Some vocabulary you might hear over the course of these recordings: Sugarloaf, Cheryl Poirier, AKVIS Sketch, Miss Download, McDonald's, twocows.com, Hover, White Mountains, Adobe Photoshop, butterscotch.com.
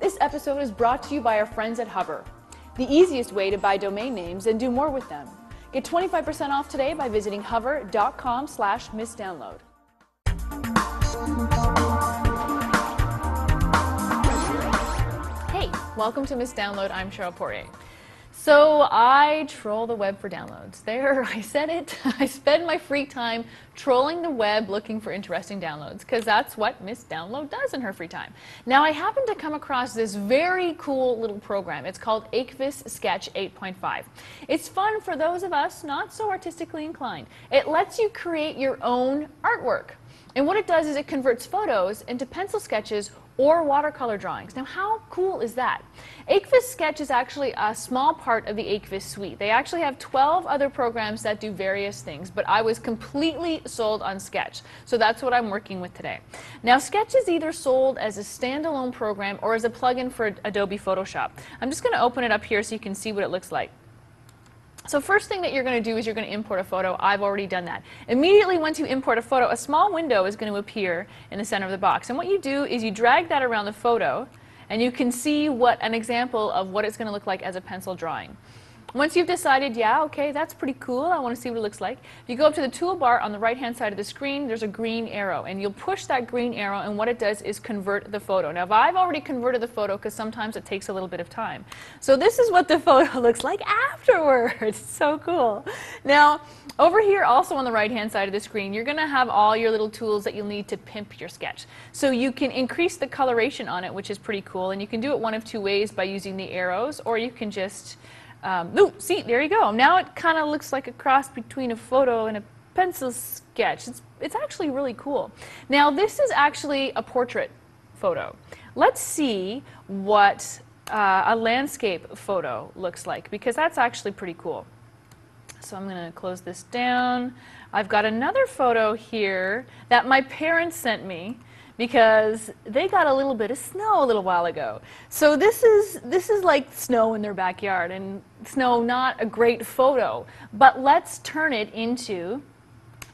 This episode is brought to you by our friends at Hover, the easiest way to buy domain names and do more with them. Get 25% off today by visiting hover.com/missdownload. Hey, welcome to Miss Download. I'm Cheryl Poirier. So I troll the web for downloads. There, I said it. I spend my free time trolling the web looking for interesting downloads, because that's what Miss Download does in her free time. Now I happened to come across this very cool little program. It's called AKVIS Sketch 8.5. It's fun for those of us not so artistically inclined. It lets you create your own artwork. And what it does is it converts photos into pencil sketches or watercolor drawings. Now, how cool is that? AKVIS Sketch is actually a small part of the AKVIS suite. They actually have 12 other programs that do various things, but I was completely sold on Sketch, so that's what I'm working with today. Now, Sketch is either sold as a standalone program or as a plugin for Adobe Photoshop. I'm just going to open it up here so you can see what it looks like. So first thing that you're going to do is you're going to import a photo. I've already done that. Immediately once you import a photo, a small window is going to appear in the center of the box. And what you do is you drag that around the photo, and you can see what an example of what it's going to look like as a pencil drawing. Once you've decided, yeah, okay, that's pretty cool, I want to see what it looks like, you go up to the toolbar on the right-hand side of the screen, there's a green arrow, and you'll push that green arrow, and what it does is convert the photo. Now, if I've already converted the photo, because sometimes it takes a little bit of time. So this is what the photo looks like afterwards. It's so cool. Now, over here, also on the right-hand side of the screen, you're going to have all your little tools that you'll need to pimp your sketch. So you can increase the coloration on it, which is pretty cool, and you can do it one of two ways, by using the arrows, or you can just see, there you go. Now it kind of looks like a cross between a photo and a pencil sketch. It's actually really cool. Now this is actually a portrait photo. Let's see what a landscape photo looks like, because that's actually pretty cool. So I'm going to close this down. I've got another photo here that my parents sent me, because they got a little bit of snow a little while ago. So this is like snow in their backyard, and snow, not a great photo, but let's turn it into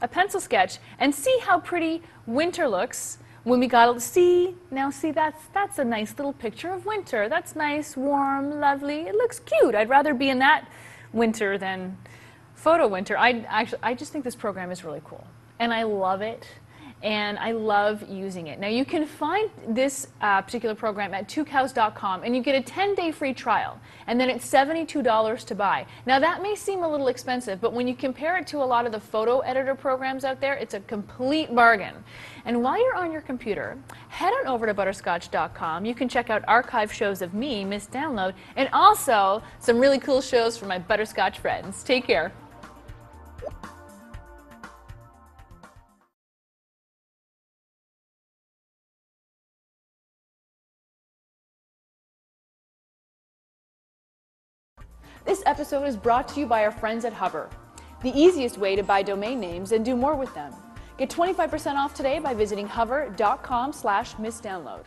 a pencil sketch and see how pretty winter looks when we got to see. Now see, that's a nice little picture of winter. That's nice, warm, lovely. It looks cute. I'd rather be in that winter than photo winter. I just think this program is really cool, and I love it. And I love using it. Now you can find this particular program at twocows.com, and you get a 10-day free trial, and then it's $72 to buy. Now that may seem a little expensive, but when you compare it to a lot of the photo editor programs out there, it's a complete bargain. And while you're on your computer, head on over to butterscotch.com. You can check out archive shows of me, Miss Download, and also some really cool shows from my butterscotch friends. Take care. This episode is brought to you by our friends at Hover, the easiest way to buy domain names and do more with them. Get 25% off today by visiting hover.com/missdownload.